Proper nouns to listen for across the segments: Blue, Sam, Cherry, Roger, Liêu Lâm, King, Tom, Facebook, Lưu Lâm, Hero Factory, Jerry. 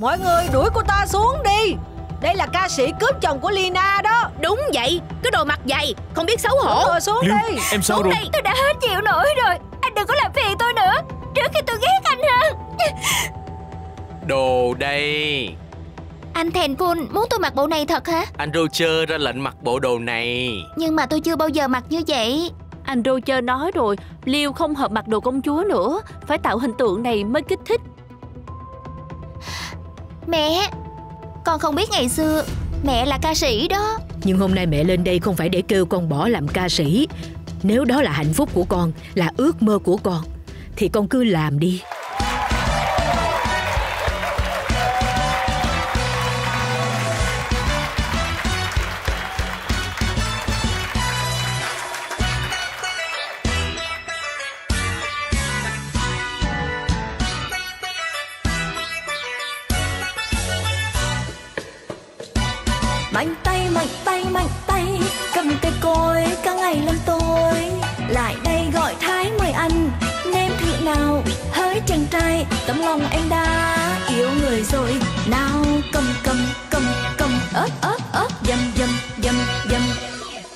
Mọi người đuổi cô ta xuống đi. Đây là ca sĩ cướp chồng của Lina đó. Đúng vậy, cái đồ mặt dày, không biết xấu hổ. Rồi, xuống Liêu, đi. Em sao rồi? Đi. Tôi đã hết chịu nổi rồi. Anh đừng có làm phiền tôi nữa, trước khi tôi ghét anh hơn. Đồ đây. Anh Thèn Phun muốn tôi mặc bộ này thật hả? Anh Roger ra lệnh mặc bộ đồ này. Nhưng mà tôi chưa bao giờ mặc như vậy. Anh Roger nói rồi, Liêu không hợp mặc đồ công chúa nữa. Phải tạo hình tượng này mới kích thích. Mẹ, con không biết ngày xưa mẹ là ca sĩ đó. Nhưng hôm nay mẹ lên đây không phải để kêu con bỏ làm ca sĩ. Nếu đó là hạnh phúc của con, là ước mơ của con, thì con cứ làm đi. Mạnh tay cầm cây cối cả ngày lắm tôi lại đây gọi Thái mời anh nếm thử nào. Hỡi chàng trai tấm lòng em đã yêu người rồi nào, cầm cầm cầm cầm ớt ớt ớt dầm dầm dầm dầm.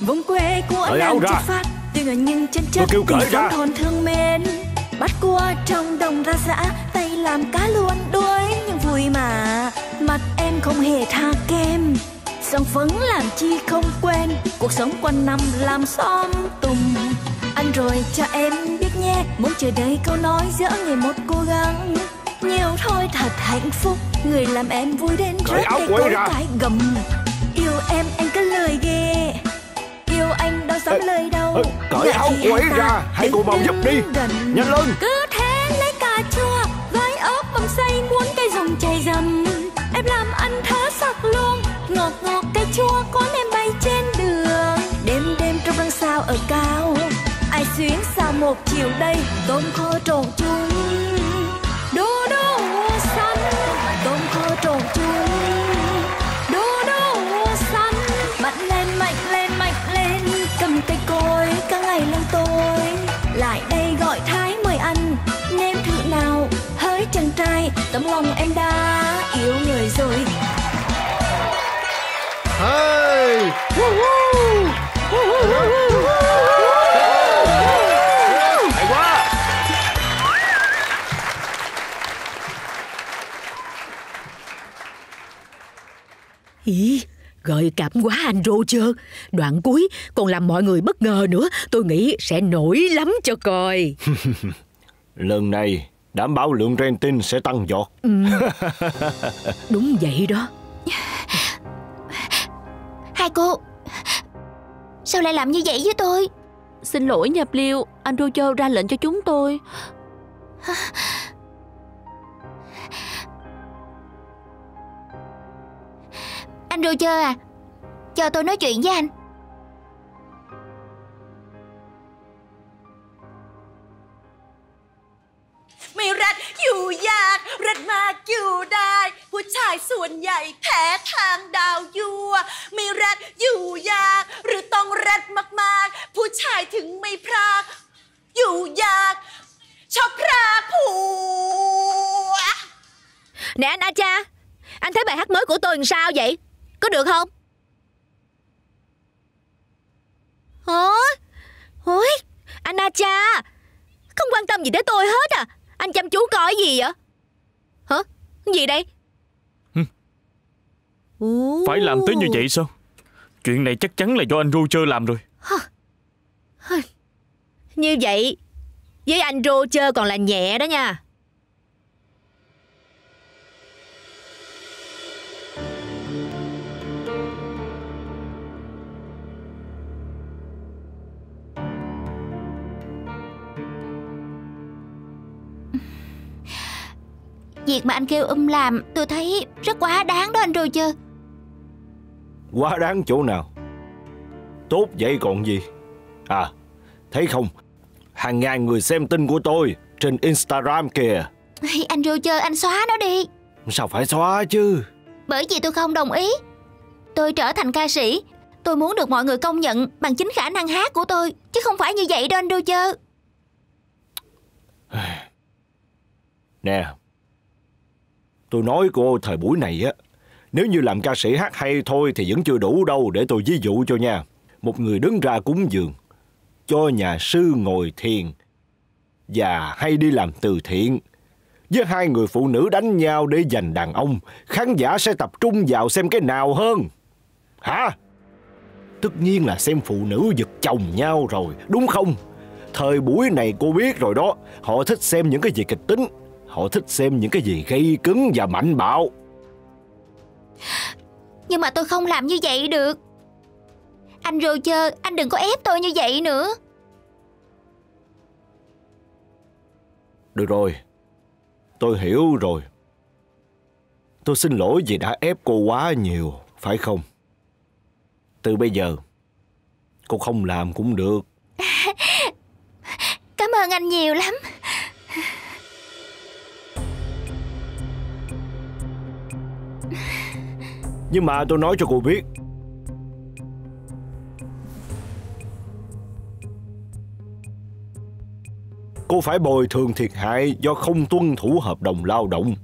Vùng quê của anh đang chất phát từ ngày nhưng chân chất tình sống thôn thương mến, bắt cua trong đồng ra xã tay làm cá luôn đuối nhưng vui mà mặt em không hề tha kem. Song phấn làm chi không quên, cuộc sống quanh năm làm xóm tùng. Anh rồi cho em biết nhé, muốn chờ đợi câu nói giữa ngày một cố gắng. Nhiều thôi thật hạnh phúc, người làm em vui đến rớt cây cối cái gầm. Yêu em cứ lời ghê, yêu anh đâu dám lời đâu. Cởi áo quấy ra, hãy cùng màu giúp đi, nhanh lên. Cứ thế lấy cà chua, gói ốc bông xay muốn cây rồng chảy dầm. Em làm anh thớ sặc luôn, ngọt ngọt cây chua cuốn em bay trên đường. Đêm đêm trong răng sao ở cao, ai xuyến sao một chiều đây. Tôm khô trộn chung, đu đu xanh. Tôm khô trộn chung, đu đu xanh. Mạnh lên mạnh lên mạnh lên, cầm cây cối cả ngày lắm tôi lại đây gọi Thái mời anh nếm thử nào. Hỡi chàng trai tấm lòng em đã yêu người rồi. Hey! Woo-hoo! Woo-hoo! Hay quá! Ý, gợi cảm quá anh Roger. Đoạn cuối còn làm mọi người bất ngờ nữa. Tôi nghĩ sẽ nổi lắm cho coi. Lần này đảm bảo lượng rating sẽ tăng vọt. Đúng vậy đó. Hai cô, sao lại làm như vậy với tôi? Xin lỗi nha Liêu, anh Roger ra lệnh cho chúng tôi. Anh Roger à, cho tôi nói chuyện với anh. Màyรักอยู่ยากรักมากอยู่ได้ผู้ชายส่วนใหญ่แพ้ทางดาวยั่วไม่รักอยู่ยากหรือต้องรักมากๆผู้ชายถึงไม่พรากอยู่ยากชอบพรากผัว Nè anh Acha, anh thấy bài hát mới của tôi làm sao vậy? Có được không? Ôi, anh Acha không quan tâm gì tới tôi hết à? Anh chăm chú coi gì vậy? Hả? Gì đây? Phải làm tới như vậy sao? Chuyện này chắc chắn là do anh Roger làm rồi. Như vậy với anh Roger còn là nhẹ đó nha. Việc mà anh kêu làm tôi thấy rất quá đáng đó anh Roger. Quá đáng chỗ nào? Tốt vậy còn gì. À, thấy không, hàng ngàn người xem tin của tôi trên Instagram kìa. Anh Roger, anh xóa nó đi. Sao phải xóa chứ? Bởi vì tôi không đồng ý. Tôi trở thành ca sĩ, tôi muốn được mọi người công nhận bằng chính khả năng hát của tôi, chứ không phải như vậy đó anh Roger. Nè, Tôi nói cô thời buổi này á, nếu như làm ca sĩ hát hay thôi thì vẫn chưa đủ đâu. Để tôi ví dụ cho nha. Một người đứng ra cúng dường, cho nhà sư ngồi thiền và hay đi làm từ thiện, với hai người phụ nữ đánh nhau để giành đàn ông, khán giả sẽ tập trung vào xem cái nào hơn? Hả? Tất nhiên là xem phụ nữ giật chồng nhau rồi, đúng không? Thời buổi này cô biết rồi đó, họ thích xem những cái gì kịch tính, họ thích xem những cái gì gây cứng và mạnh bạo. Nhưng mà tôi không làm như vậy được. Anh Roger, anh đừng có ép tôi như vậy nữa. Được rồi, tôi hiểu rồi. Tôi xin lỗi vì đã ép cô quá nhiều, phải không? Từ bây giờ, cô không làm cũng được. Cảm ơn anh nhiều lắm. Nhưng mà tôi nói cho cô biết, cô phải bồi thường thiệt hại do không tuân thủ hợp đồng lao động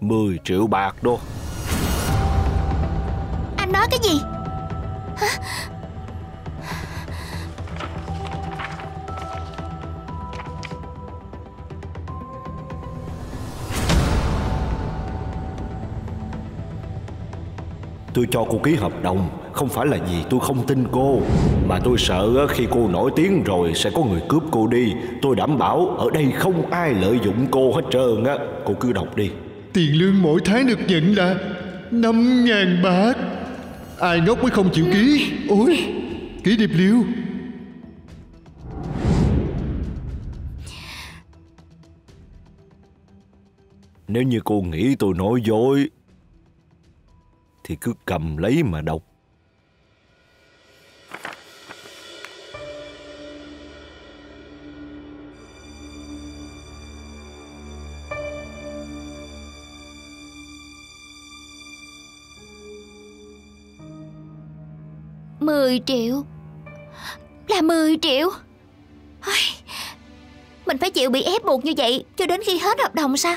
10 triệu bạc đô. Anh nói cái gì? Hả? Tôi cho cô ký hợp đồng không phải là vì tôi không tin cô, mà tôi sợ khi cô nổi tiếng rồi sẽ có người cướp cô đi. Tôi đảm bảo ở đây không ai lợi dụng cô hết trơn á. Cô cứ đọc đi. Tiền lương mỗi tháng được nhận là 5.000 bạc. Ai ngốc mới không chịu ký. Ôi, ký điệp Liêu. Nếu như cô nghĩ tôi nói dối thì cứ cầm lấy mà đọc. Mười triệu. Là 10 triệu. Ôi, mình phải chịu bị ép buộc như vậy cho đến khi hết hợp đồng sao?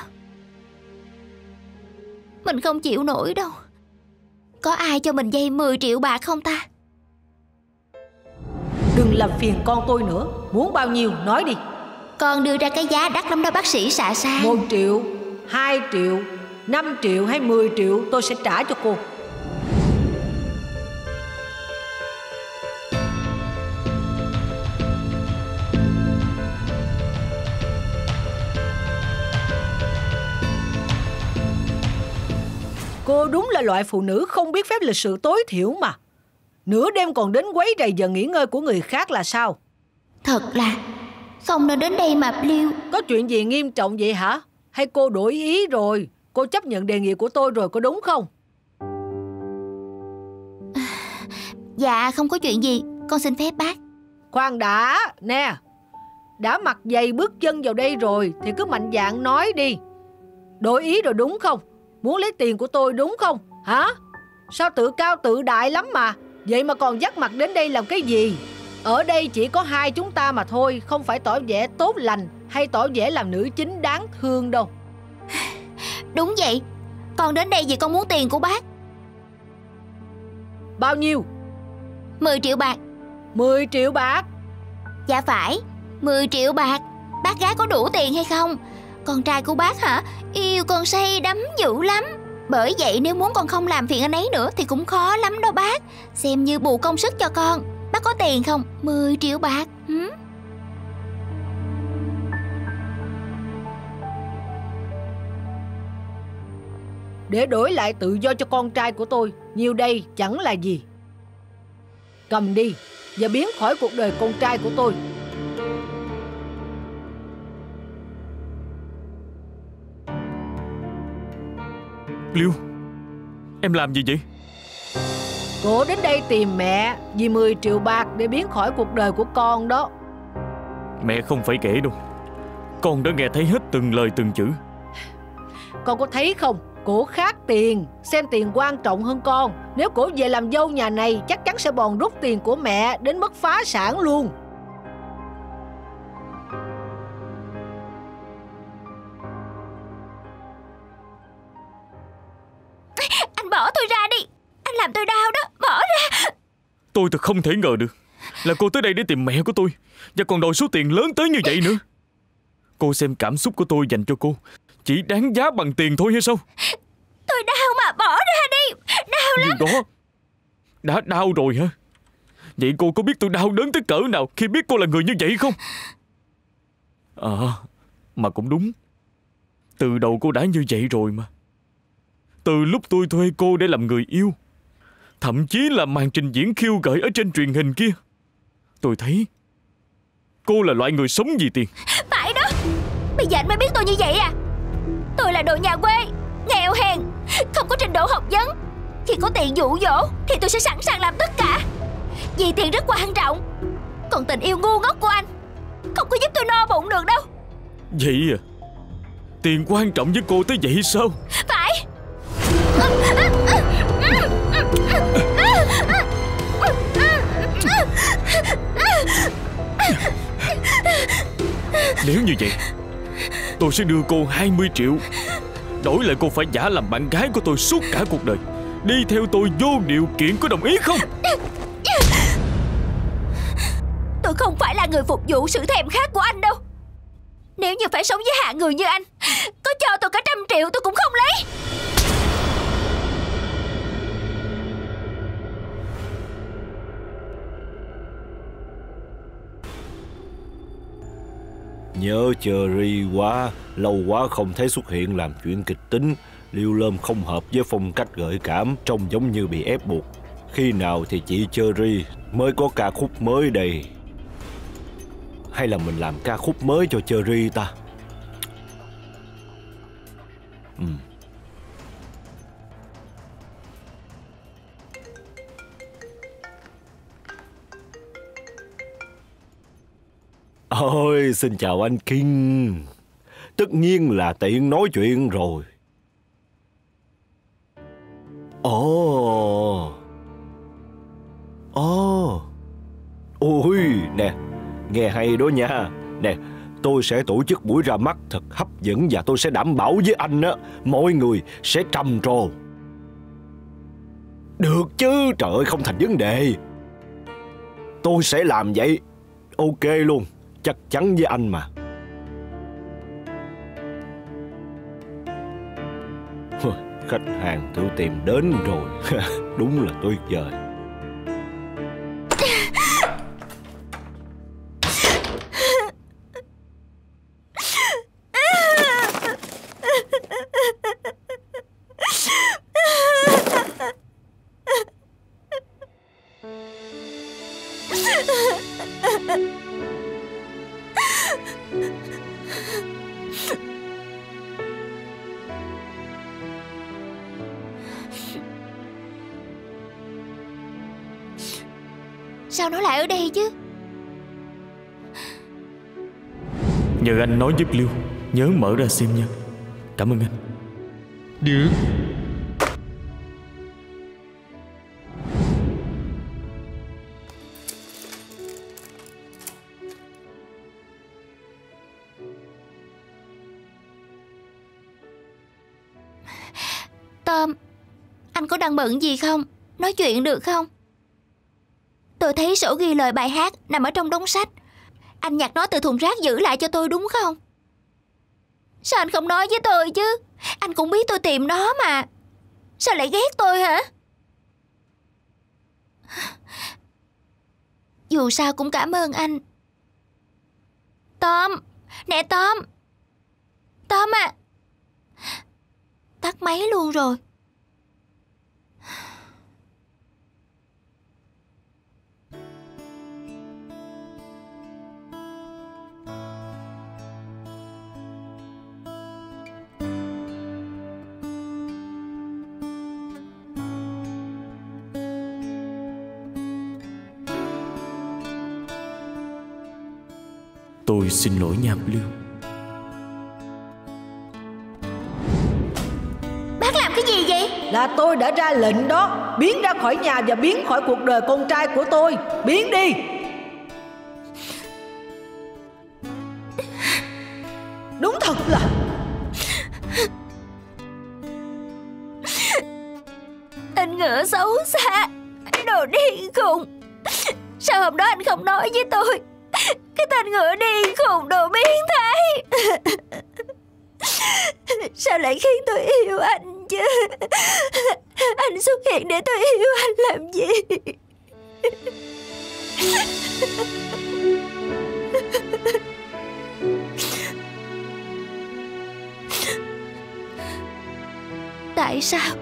Mình không chịu nổi đâu. Có ai cho mình vay 10 triệu bạc không ta? Đừng làm phiền con tôi nữa. Muốn bao nhiêu nói đi. Con đưa ra cái giá đắt lắm đó bác sĩ xạ xa. 1 triệu, 2 triệu, 5 triệu hay 10 triệu tôi sẽ trả cho cô. Cô đúng là loại phụ nữ không biết phép lịch sự tối thiểu mà. Nửa đêm còn đến quấy rầy giờ nghỉ ngơi của người khác là sao? Thật là không nên đến đây mà Liêu. Có chuyện gì nghiêm trọng vậy hả? Hay cô đổi ý rồi? Cô chấp nhận đề nghị của tôi rồi có đúng không? Dạ không có chuyện gì. Con xin phép bác. Khoan đã, nè. Đã mặc giày bước chân vào đây rồi thì cứ mạnh dạn nói đi. Đổi ý rồi đúng không? Muốn lấy tiền của tôi đúng không? Hả? Sao tự cao tự đại lắm mà. Vậy mà còn dắt mặt đến đây làm cái gì? Ở đây chỉ có hai chúng ta mà thôi. Không phải tỏ vẻ tốt lành hay tỏ vẻ làm nữ chính đáng thương đâu. Đúng vậy. Con đến đây vì con muốn tiền của bác. Bao nhiêu? 10 triệu bạc. 10 triệu bạc? Dạ phải, 10 triệu bạc. Bác gái có đủ tiền hay không? Con trai của bác hả? Yêu con say đắm dữ lắm. Bởi vậy nếu muốn con không làm phiền anh ấy nữa thì cũng khó lắm đó bác. Xem như bù công sức cho con. Bác có tiền không? 10 triệu bạc. Để đổi lại tự do cho con trai của tôi, nhiều đây chẳng là gì. Cầm đi và biến khỏi cuộc đời con trai của tôi. Liêu, em làm gì vậy? Cô đến đây tìm mẹ vì 10 triệu bạc để biến khỏi cuộc đời của con đó. Mẹ không phải kể đâu. Con đã nghe thấy hết từng lời từng chữ. Con có thấy không? Cổ khát tiền, xem tiền quan trọng hơn con. Nếu cổ về làm dâu nhà này chắc chắn sẽ bòn rút tiền của mẹ đến mức phá sản luôn. Tôi thật không thể ngờ được là cô tới đây để tìm mẹ của tôi, và còn đòi số tiền lớn tới như vậy nữa. Cô xem cảm xúc của tôi dành cho cô chỉ đáng giá bằng tiền thôi hay sao? Tôi đau mà, bỏ ra đi. Đau lắm. Điều đó đã đau rồi hả? Vậy cô có biết tôi đau đớn tới cỡ nào khi biết cô là người như vậy không? Mà cũng đúng. Từ đầu cô đã như vậy rồi mà. Từ lúc tôi thuê cô để làm người yêu, thậm chí là màn trình diễn khiêu gợi ở trên truyền hình kia, tôi thấy cô là loại người sống vì tiền. Phải đó. Bây giờ anh mới biết tôi như vậy à? Tôi là đồ nhà quê, nghèo hèn, không có trình độ học vấn. Khi có tiền dụ dỗ thì tôi sẽ sẵn sàng làm tất cả, vì tiền rất quan trọng. Còn tình yêu ngu ngốc của anh không có giúp tôi no bụng được đâu. Vậy à? Tiền quan trọng với cô tới vậy sao? Phải. Nếu như vậy, tôi sẽ đưa cô 20 triệu, đổi lại cô phải giả làm bạn gái của tôi suốt cả cuộc đời, đi theo tôi vô điều kiện. Có đồng ý không? Tôi không phải là người phục vụ sự thèm khát của anh đâu. Nếu như phải sống với hạ người như anh, có cho tôi cả 100 triệu tôi cũng không lấy. Nhớ Cherry quá, lâu quá không thấy xuất hiện làm chuyện kịch tính. Liêu Lâm không hợp với phong cách gợi cảm, trông giống như bị ép buộc. Khi nào thì chị Cherry mới có ca khúc mới đây? Hay là mình làm ca khúc mới cho Cherry ta? Ôi, xin chào anh King. Tất nhiên là tiện nói chuyện rồi. Ôi, nè, nghe hay đó nha. Nè, tôi sẽ tổ chức buổi ra mắt thật hấp dẫn, và tôi sẽ đảm bảo với anh á, mọi người sẽ trầm trồ. Được chứ, trời ơi, không thành vấn đề. Tôi sẽ làm vậy. Ok luôn, chắc chắn với anh mà. Khách hàng tự tìm đến rồi. Đúng là tuyệt vời. Sao nó lại ở đây chứ? Nhờ anh nói giúp Liêu, nhớ mở ra xem nha. Cảm ơn anh. Được. Tom, anh có đang bận gì không? Nói chuyện được không? Tôi thấy sổ ghi lời bài hát nằm ở trong đống sách. Anh nhặt nó từ thùng rác giữ lại cho tôi đúng không? Sao anh không nói với tôi chứ? Anh cũng biết tôi tìm nó mà. Sao lại ghét tôi hả? Dù sao cũng cảm ơn anh. Tom, nè Tom. Tom à. Tắt máy luôn rồi. Tôi xin lỗi nha Blue. Bác làm cái gì vậy? Là tôi đã ra lệnh đó. Biến ra khỏi nhà và biến khỏi cuộc đời con trai của tôi. Biến đi. Đúng thật là. Tên ngựa xấu xa, đồ điên khùng. Sao hôm đó anh không nói với tôi? Cái tên ngựa điên khùng đồ biến thái. Sao lại khiến tôi yêu anh chứ? Anh xuất hiện để tôi yêu anh làm gì? Tại sao?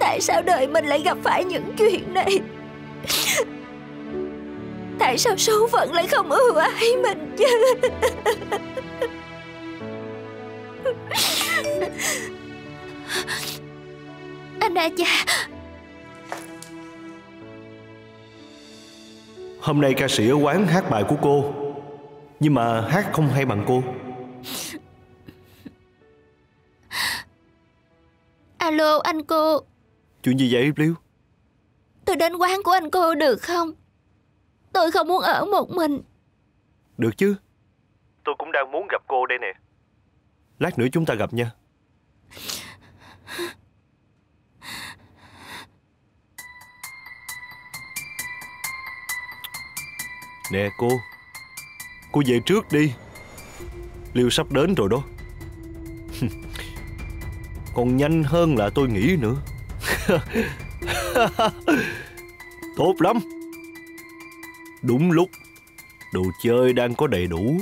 Tại sao đời mình lại gặp phải những chuyện này? Tại sao số phận lại không ưu ái mình chứ? Anh à cha. Hôm nay ca sĩ ở quán hát bài của cô, nhưng mà hát không hay bằng cô. Alo anh cô. Chuyện gì vậy Blue? Tôi đến quán của anh cô được không? Tôi không muốn ở một mình. Được chứ. Tôi cũng đang muốn gặp cô đây nè. Lát nữa chúng ta gặp nha. Nè cô. Cô về trước đi, Liêu sắp đến rồi đó. Còn nhanh hơn là tôi nghĩ nữa. Tốt lắm. Đúng lúc. Đồ chơi đang có đầy đủ.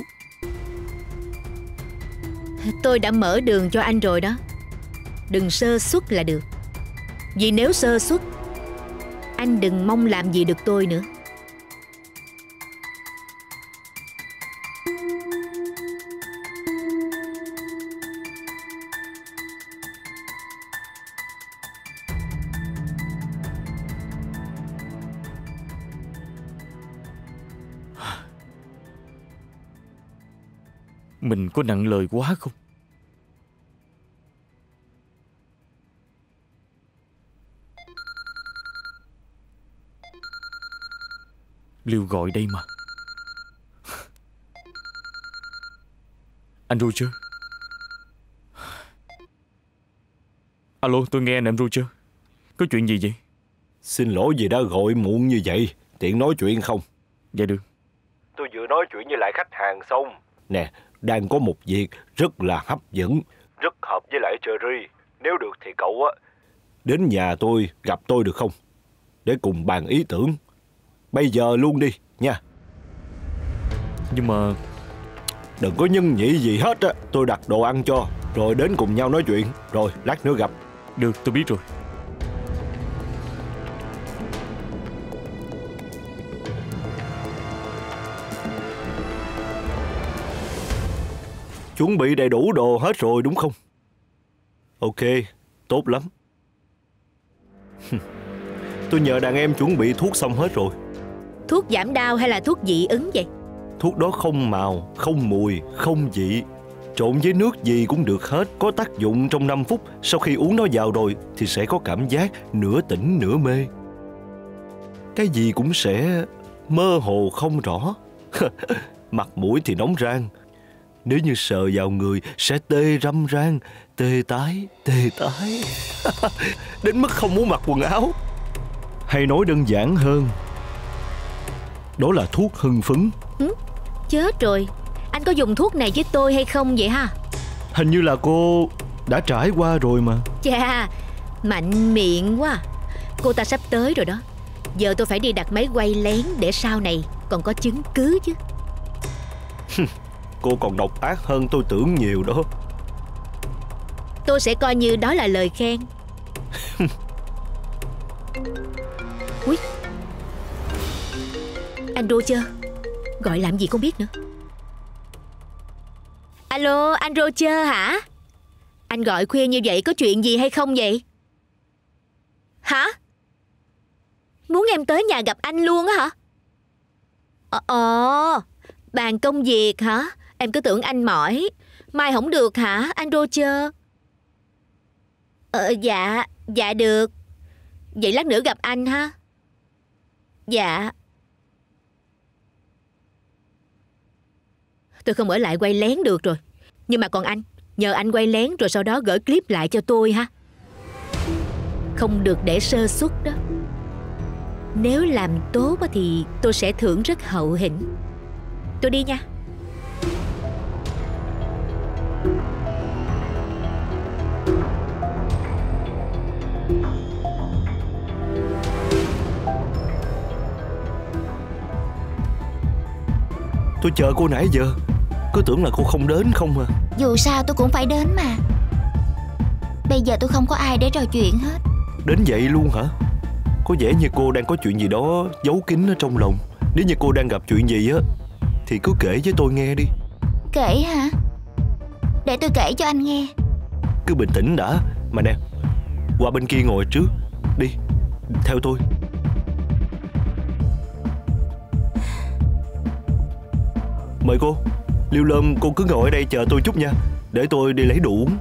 Tôi đã mở đường cho anh rồi đó. Đừng sơ suất là được. Vì nếu sơ suất, anh đừng mong làm gì được tôi nữa. Mình có nặng lời quá không? Liêu gọi đây mà. Anh Roger. Alo, tôi nghe nè anh Roger. Có chuyện gì vậy? Xin lỗi vì đã gọi muộn như vậy. Tiện nói chuyện không? Dạ được. Tôi vừa nói chuyện với lại khách hàng xong. Nè, đang có một việc rất là hấp dẫn, rất hợp với lại Jerry. Nếu được thì cậu á đến nhà tôi gặp tôi được không? Để cùng bàn ý tưởng. Bây giờ luôn đi nha. Nhưng mà đừng có nhân nhị gì hết á. Tôi đặt đồ ăn cho, rồi đến cùng nhau nói chuyện. Rồi lát nữa gặp. Được, tôi biết rồi. Chuẩn bị đầy đủ đồ hết rồi đúng không? Ok, tốt lắm. Tôi nhờ đàn em chuẩn bị thuốc xong hết rồi. Thuốc giảm đau hay là thuốc dị ứng vậy? Thuốc đó không màu, không mùi, không vị. Trộn với nước gì cũng được hết. Có tác dụng trong 5 phút. Sau khi uống nó vào rồi thì sẽ có cảm giác nửa tỉnh nửa mê. Cái gì cũng sẽ mơ hồ không rõ. Mặt mũi thì nóng rang. Nếu như sờ vào người sẽ tê râm ran, tê tái. Đến mức không muốn mặc quần áo. Hay nói đơn giản hơn, đó là thuốc hưng phấn. Chết rồi, anh có dùng thuốc này với tôi hay không vậy ha? Hình như là cô đã trải qua rồi mà. Chà, mạnh miệng quá. Cô ta sắp tới rồi đó. Giờ tôi phải đi đặt máy quay lén để sau này còn có chứng cứ chứ. Cô còn độc ác hơn tôi tưởng nhiều đó. Tôi sẽ coi như đó là lời khen. Úi, anh Roger gọi làm gì không biết nữa. Alo, anh Roger hả? Anh gọi khuya như vậy có chuyện gì hay không vậy? Hả? Muốn em tới nhà gặp anh luôn á hả? Bàn công việc hả? Em cứ tưởng anh mỏi. Mai không được hả anh Roger? Dạ được. Vậy lát nữa gặp anh ha. Dạ. Tôi không ở lại quay lén được rồi. Nhưng mà còn anh, nhờ anh quay lén rồi sau đó gửi clip lại cho tôi ha. Không được để sơ suất đó. Nếu làm tốt thì tôi sẽ thưởng rất hậu hĩnh. Tôi đi nha. Tôi chờ cô nãy giờ, cứ tưởng là cô không đến không à. Dù sao tôi cũng phải đến mà. Bây giờ tôi không có ai để trò chuyện hết. Đến vậy luôn hả? Có vẻ như cô đang có chuyện gì đó giấu kín ở trong lòng. Nếu như cô đang gặp chuyện gì á thì cứ kể với tôi nghe đi. Kể hả? Để tôi kể cho anh nghe. Cứ bình tĩnh đã. Mà nè, qua bên kia ngồi trước. Đi, theo tôi. Mời cô. Liêu Lâm, cô cứ ngồi ở đây chờ tôi chút nha. Để tôi đi lấy đồ uống.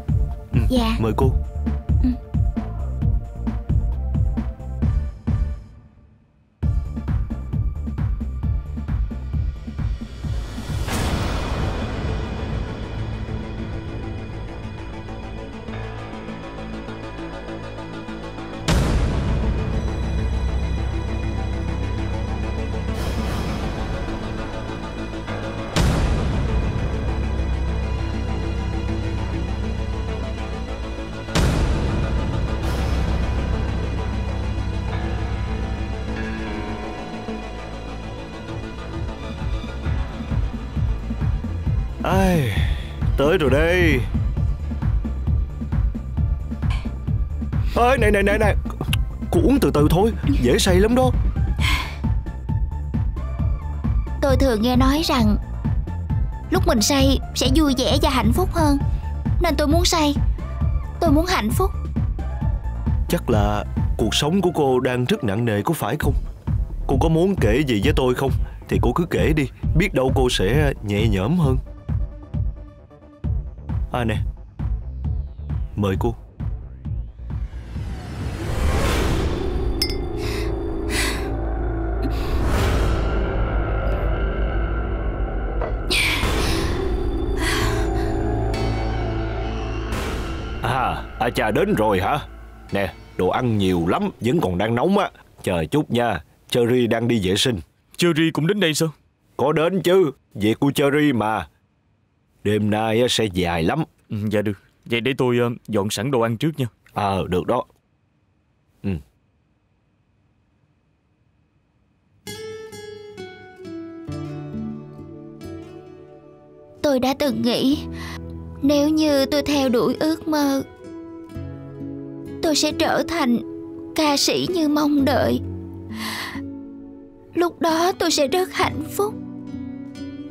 Dạ. Mời cô. Ai, tới rồi đây. Ê, này, cô uống từ từ thôi, dễ say lắm đó. Tôi thường nghe nói rằng lúc mình say sẽ vui vẻ và hạnh phúc hơn, nên tôi muốn say, tôi muốn hạnh phúc. Chắc là cuộc sống của cô đang rất nặng nề có phải không? Cô có muốn kể gì với tôi không? Thì cô cứ kể đi, biết đâu cô sẽ nhẹ nhõm hơn. À nè, mời cô. À cha đến rồi hả? Nè, đồ ăn nhiều lắm, vẫn còn đang nóng á. Chờ chút nha, Cherry đang đi vệ sinh. Jerry cũng đến đây sao? Có đến chứ, việc của Jerry mà. Đêm nay sẽ dài lắm. Dạ được, vậy để tôi dọn sẵn đồ ăn trước nha. Ờ, được đó. Tôi đã từng nghĩ nếu như tôi theo đuổi ước mơ, tôi sẽ trở thành ca sĩ như mong đợi. Lúc đó tôi sẽ rất hạnh phúc.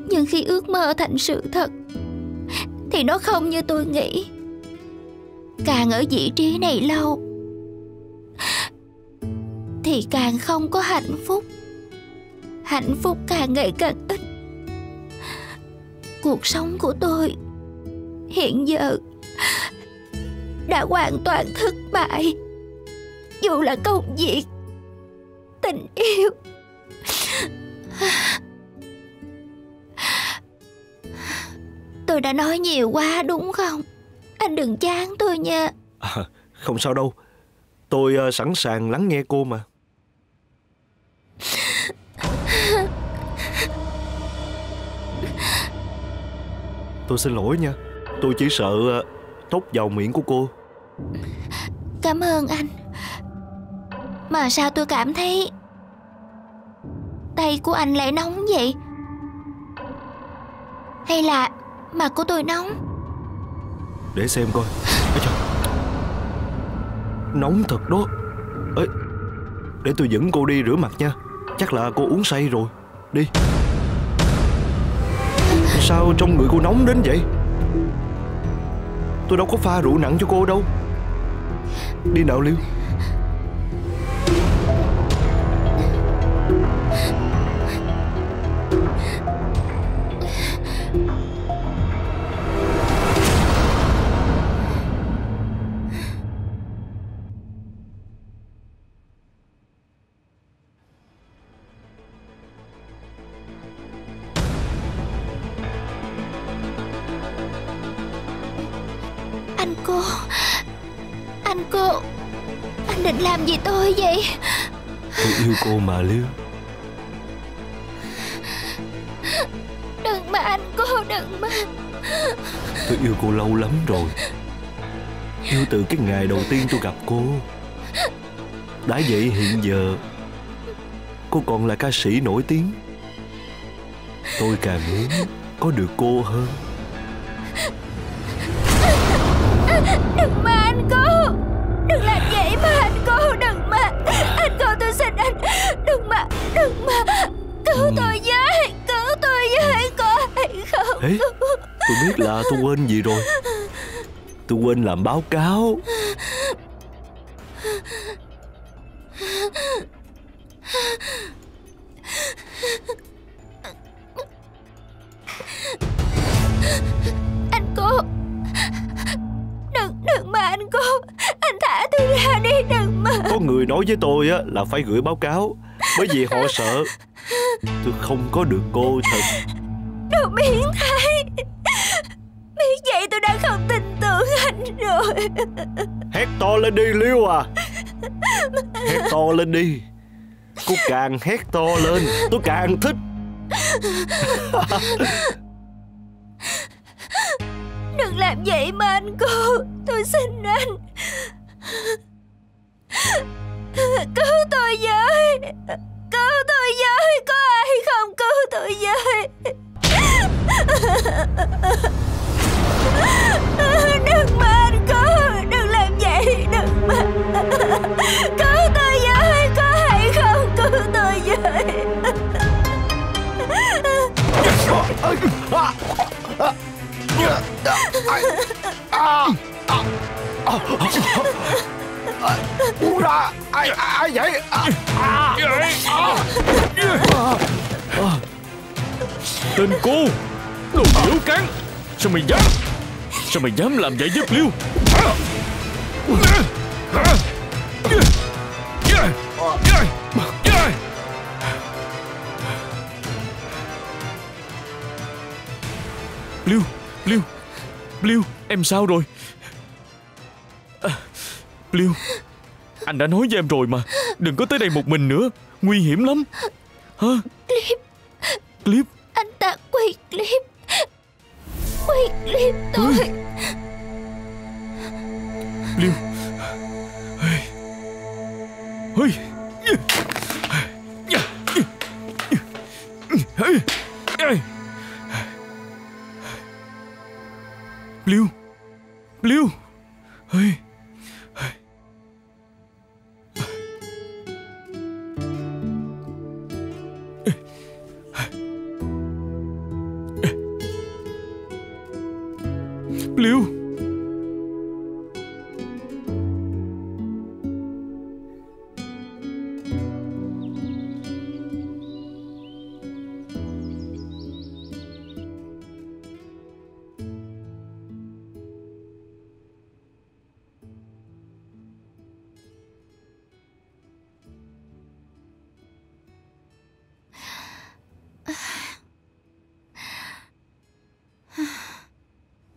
Nhưng khi ước mơ thành sự thật thì nó không như tôi nghĩ. Càng ở vị trí này lâu thì càng không có hạnh phúc. Hạnh phúc càng ngày càng ít. Cuộc sống của tôi hiện giờ đã hoàn toàn thất bại. Dù là công việc, tình yêu. Tôi đã nói nhiều quá đúng không? Anh đừng chán tôi nha. Không sao đâu. Tôi sẵn sàng lắng nghe cô mà. Tôi xin lỗi nha. Tôi chỉ sợ thốt vào miệng của cô. Cảm ơn anh. Mà sao tôi cảm thấy tay của anh lại nóng vậy? Hay là mặt của tôi nóng? Để xem coi. Ê, trời. Nóng thật đó. Ê, để tôi dẫn cô đi rửa mặt nha. Chắc là cô uống say rồi. Đi. Sao trong người cô nóng đến vậy? Tôi đâu có pha rượu nặng cho cô đâu. Đi nào Liêu. Anh định làm gì tôi vậy? Tôi yêu cô mà Liêu. Đừng mà anh, cô đừng mà. Tôi yêu cô lâu lắm rồi. Yêu từ cái ngày đầu tiên tôi gặp cô. Đã vậy hiện giờ cô còn là ca sĩ nổi tiếng. Tôi càng muốn có được cô hơn. Đừng mà anh cô. Đừng làm vậy mà anh cô. Đừng mà. Anh cô, tôi xin anh. Đừng mà. Đừng mà. Cứu tôi với. Cứu tôi với. Có hay không? Ê, tôi biết là tôi quên gì rồi. Tôi quên làm báo cáo. Anh cô. Đừng mà anh cô. Anh thả tôi ra đi. Đừng mà. Có người nói với tôi á là phải gửi báo cáo, bởi vì họ sợ tôi không có được cô thật. Đồ biến thái. Biết vậy tôi đã không tin tưởng anh rồi. Hét to lên đi Liêu à. Hét to lên đi. Cô càng hét to lên tôi càng thích. Đừng làm vậy mà anh cô. Tôi xin anh. Cứu tôi với. Cứu tôi với. Có ai không cứu tôi với. Đừng mà anh cô. Đừng làm vậy. Đừng mà. Cứu tôi với. Có ai không cứu tôi với. Buông ra. Ai vậy? Tên cô đồ điểu cắn. Sao mày dám? Sao mày dám làm vậy với Liêu? Liêu, Liêu, Liêu, em sao rồi? Liêu, anh đã nói với em rồi mà, đừng có tới đây một mình nữa, nguy hiểm lắm. Hả? Clip, Clip, anh ta quay clip, tôi. Liêu, ôi, Liêu, Liêu, ơi. Liêu,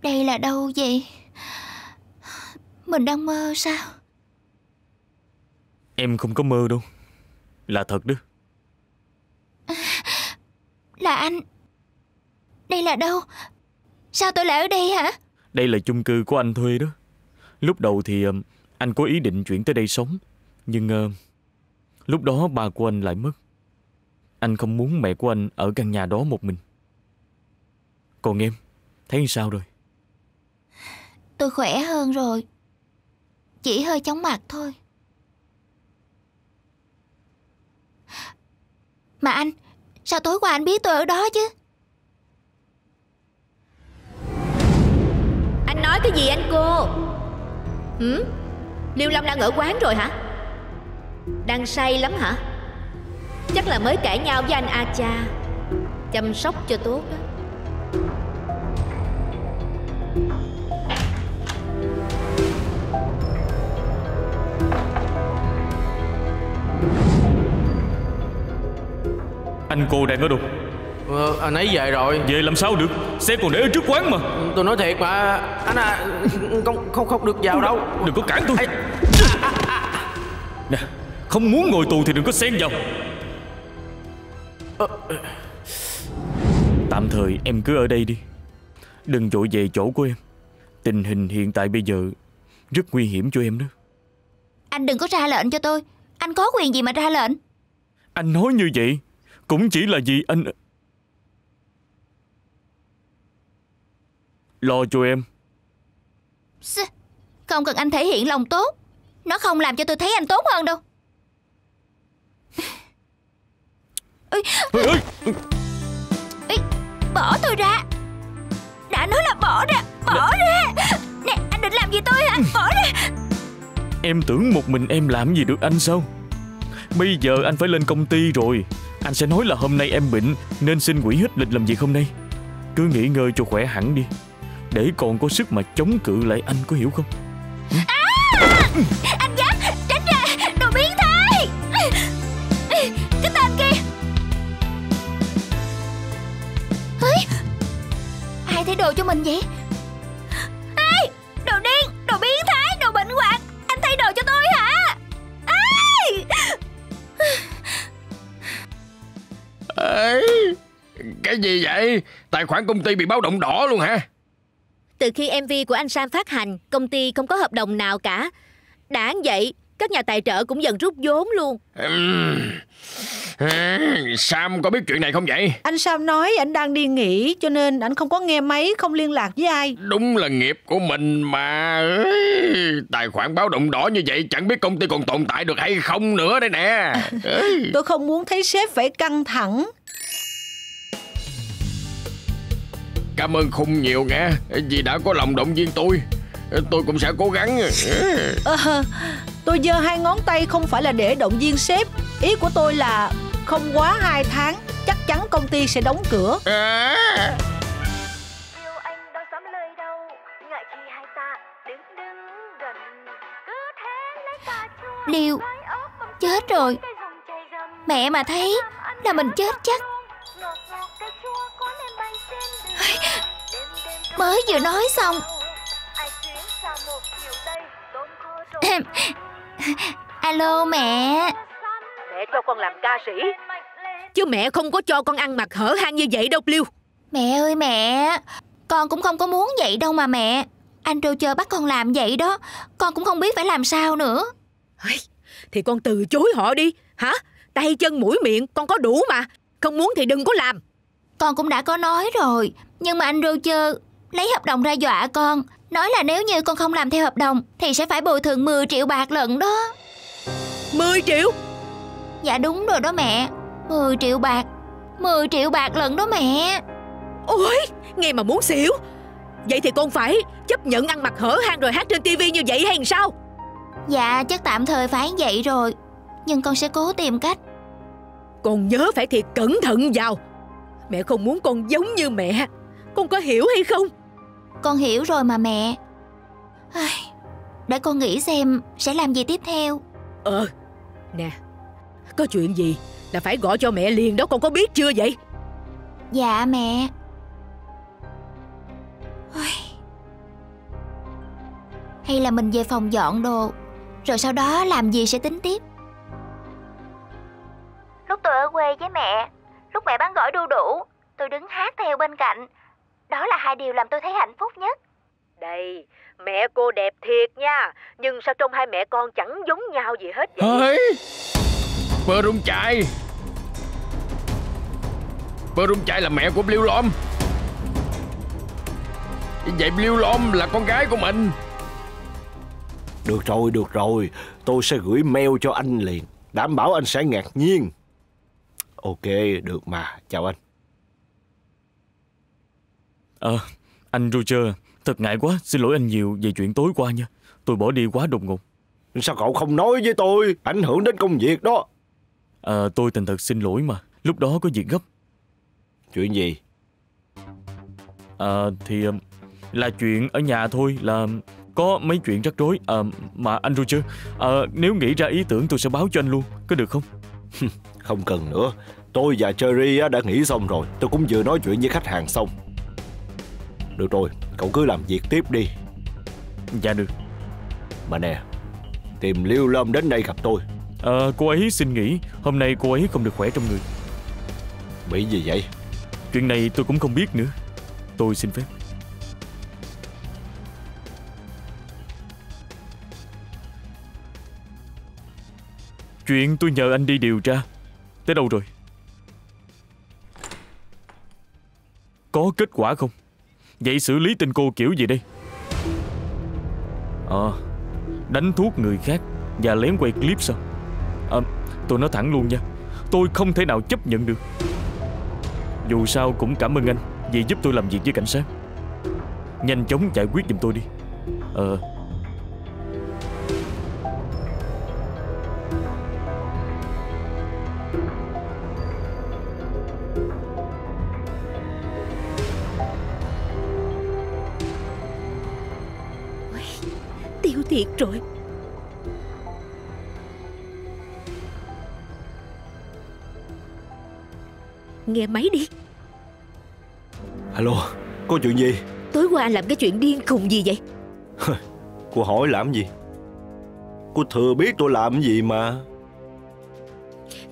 đây là đâu vậy? Mình đang mơ sao? Em không có mơ đâu. Là thật đó. Là anh. Đây là đâu? Sao tôi lại ở đây hả? Đây là chung cư của anh thuê đó. Lúc đầu thì anh có ý định chuyển tới đây sống. Nhưng lúc đó ba của anh lại mất. Anh không muốn mẹ của anh ở căn nhà đó một mình. Còn em, thấy sao rồi? Tôi khỏe hơn rồi. Chỉ hơi chóng mặt thôi. Mà anh, sao tối qua anh biết tôi ở đó chứ? Anh nói cái gì anh cô? Liêu Lâm đang ở quán rồi hả? Đang say lắm hả? Chắc là mới cãi nhau với anh A Cha. Chăm sóc cho tốt đó. Anh cô đang ở đâu? Anh ấy về rồi. Về làm sao được? Xe còn để ở trước quán mà. Tôi nói thiệt mà. Anh à, không được vào đâu. Đừng có cản tôi. Nè, Không muốn ngồi tù thì đừng có xen vào. Tạm thời em cứ ở đây đi, đừng vội về chỗ của em. Tình hình hiện tại bây giờ rất nguy hiểm cho em đó. Anh đừng có ra lệnh cho tôi. Anh có quyền gì mà ra lệnh? Anh nói như vậy cũng chỉ là vì anh lo cho em. Không cần anh thể hiện lòng tốt, nó không làm cho tôi thấy anh tốt hơn đâu. Ê, bỏ tôi ra. Đã nói là bỏ ra. Bỏ ra. Nè, anh định làm gì tôi hả? Bỏ ra. Em tưởng một mình em làm gì được anh sao? Bây giờ anh phải lên công ty rồi. Anh sẽ nói là hôm nay em bệnh nên xin hủy hết lịch làm việc hôm nay. Cứ nghỉ ngơi cho khỏe hẳn đi, để còn có sức mà chống cự lại anh, có hiểu không? Anh dám! Tránh ra! Đồ biến thái! Cái tên kia! Ai thấy đồ cho mình vậy? Ai? Đồ điên! Đồ biến thái! Đồ bệnh hoạn! Anh thay đồ cho tôi hả? Ai? Cái gì vậy? Tài khoản công ty bị báo động đỏ luôn hả? Từ khi MV của anh Sam phát hành, công ty không có hợp đồng nào cả. Đáng vậy, các nhà tài trợ cũng dần rút vốn luôn. Sam có biết chuyện này không vậy? Anh Sam nói anh đang đi nghỉ, cho nên anh không có nghe máy, không liên lạc với ai. Đúng là nghiệp của mình mà. Tài khoản báo động đỏ như vậy, chẳng biết công ty còn tồn tại được hay không nữa đây nè. Tôi không muốn thấy sếp phải căng thẳng. Cảm ơn Khung nhiều nghe, vì đã có lòng động viên tôi. Tôi cũng sẽ cố gắng. Tôi giơ hai ngón tay không phải là để động viên sếp. Ý của tôi là không quá 2 tháng chắc chắn công ty sẽ đóng cửa. Yêu anh đâu dám lời đâu, ngại khi hai ta đứng gần. Cứ thế lấy ta chua. Liêu chết rồi. Mẹ mà thấy là mình chết chắc. Mới vừa nói xong. Alo mẹ. Mẹ cho con làm ca sĩ, chứ mẹ không có cho con ăn mặc hở hang như vậy đâu Liêu. Mẹ ơi mẹ, con cũng không có muốn vậy đâu mà mẹ. Anh Roger bắt con làm vậy đó, con cũng không biết phải làm sao nữa. Thì con từ chối họ đi hả? Tay chân mũi miệng con có đủ mà. Không muốn thì đừng có làm. Con cũng đã có nói rồi, nhưng mà anh Roger lấy hợp đồng ra dọa con, nói là nếu như con không làm theo hợp đồng thì sẽ phải bồi thường 10 triệu bạc lận đó. 10 triệu? Dạ đúng rồi đó mẹ, 10 triệu bạc. 10 triệu bạc lận đó mẹ. Ôi, nghe mà muốn xỉu. Vậy thì con phải chấp nhận ăn mặc hở hang rồi hát trên tivi như vậy hay sao? Dạ chắc tạm thời phải vậy rồi, nhưng con sẽ cố tìm cách. Con nhớ phải thiệt cẩn thận vào. Mẹ không muốn con giống như mẹ, con có hiểu hay không? Con hiểu rồi mà mẹ. Để con nghĩ xem sẽ làm gì tiếp theo. Nè, có chuyện gì là phải gọi cho mẹ liền đó, con có biết chưa vậy? Dạ mẹ. Hay là mình về phòng dọn đồ, rồi sau đó làm gì sẽ tính tiếp. Lúc tôi ở quê với mẹ, lúc mẹ bán gỏi đu đủ, tôi đứng hát theo bên cạnh. Đó là hai điều làm tôi thấy hạnh phúc nhất. Đây, mẹ cô đẹp thiệt nha, nhưng sao trông hai mẹ con chẳng giống nhau gì hết vậy? Bơ rung chạy là mẹ của Liêu Lâm. Vậy Liêu Lâm là con gái của mình. Được rồi, tôi sẽ gửi mail cho anh liền, đảm bảo anh sẽ ngạc nhiên. Ok, được mà, chào anh. Anh Roger, thật ngại quá, xin lỗi anh nhiều về chuyện tối qua nha. Tôi bỏ đi quá đột ngột. Sao cậu không nói với tôi, ảnh hưởng đến công việc đó. Tôi thành thật xin lỗi mà, lúc đó có việc gấp. Chuyện gì? Thì là chuyện ở nhà thôi, là có mấy chuyện rắc rối. Mà anh Roger, nếu nghĩ ra ý tưởng tôi sẽ báo cho anh luôn, có được không? Không cần nữa, tôi và Cherry đã nghĩ xong rồi. Tôi cũng vừa nói chuyện với khách hàng xong. Được rồi, cậu cứ làm việc tiếp đi. Dạ được. Mà nè, tìm Lưu Lâm đến đây gặp tôi, Cô ấy xin nghỉ. Hôm nay cô ấy không được khỏe trong người. Bị gì vậy? Chuyện này tôi cũng không biết nữa. Tôi xin phép. Chuyện tôi nhờ anh đi điều tra tới đâu rồi? Có kết quả không? Vậy xử lý tên cô kiểu gì đây? Đánh thuốc người khác và lén quay clip sao? Tôi nói thẳng luôn nha, tôi không thể nào chấp nhận được. Dù sao cũng cảm ơn anh vì giúp tôi làm việc với cảnh sát. Nhanh chóng giải quyết giùm tôi đi. Tiêu thiệt rồi. Nghe máy đi. Alo, có chuyện gì? Tối qua anh làm cái chuyện điên khùng gì vậy? Cô hỏi làm gì? Cô thừa biết tôi làm gì mà.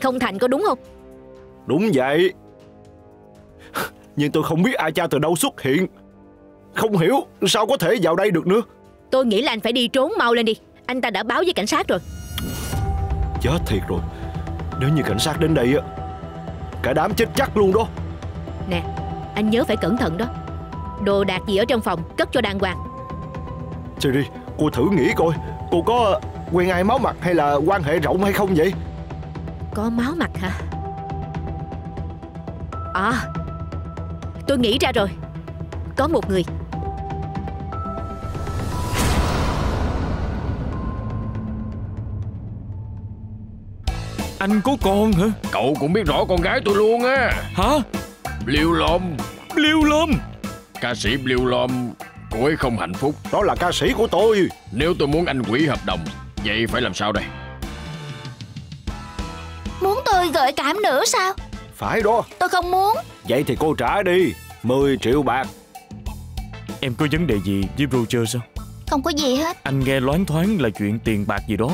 Không thành có đúng không? Đúng vậy. Nhưng tôi không biết ai cha từ đâu xuất hiện. Không hiểu sao có thể vào đây được nữa. Tôi nghĩ là anh phải đi trốn, mau lên đi. Anh ta đã báo với cảnh sát rồi. Chết thiệt rồi. Nếu như cảnh sát đến đây á, cả đám chết chắc luôn đó. Nè, anh nhớ phải cẩn thận đó. Đồ đạc gì ở trong phòng cất cho đàng hoàng. Cherry, cô thử nghĩ coi, cô có quen ai máu mặt hay là quan hệ rộng hay không vậy? Có máu mặt hả? Tôi nghĩ ra rồi. Có một người. Anh có con hả? Cậu cũng biết rõ con gái tôi luôn á. Hả? Liêu Lâm. Liêu Lâm? Ca sĩ Liêu Lâm. Cô ấy không hạnh phúc. Đó là ca sĩ của tôi. Nếu tôi muốn anh hủy hợp đồng, vậy phải làm sao đây? Muốn tôi gợi cảm nữa sao? Phải đó. Tôi không muốn. Vậy thì cô trả đi 10 triệu bạc. Em có vấn đề gì với Roger sao? Không có gì hết. Anh nghe loáng thoáng là chuyện tiền bạc gì đó.